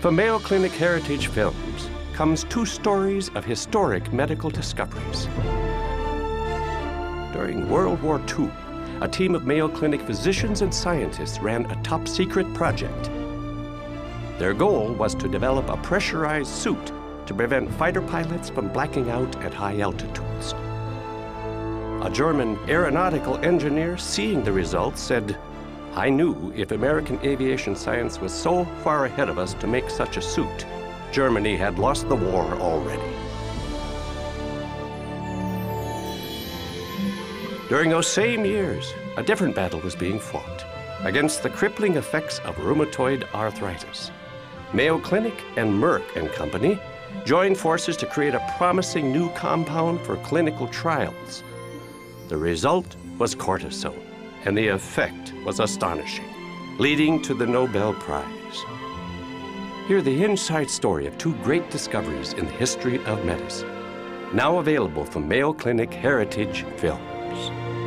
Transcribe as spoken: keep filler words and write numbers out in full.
For Mayo Clinic Heritage Films comes two stories of historic medical discoveries. During World War Two, a team of Mayo Clinic physicians and scientists ran a top-secret project. Their goal was to develop a pressurized suit to prevent fighter pilots from blacking out at high altitudes. A German aeronautical engineer, seeing the results, said, "I knew if American aviation science was so far ahead of us to make such a suit, Germany had lost the war already." During those same years, a different battle was being fought against the crippling effects of rheumatoid arthritis. Mayo Clinic and Merck and Company joined forces to create a promising new compound for clinical trials. The result was cortisone, and the effect was astonishing, leading to the Nobel Prize. Hear the inside story of two great discoveries in the history of medicine, now available from Mayo Clinic Heritage Films.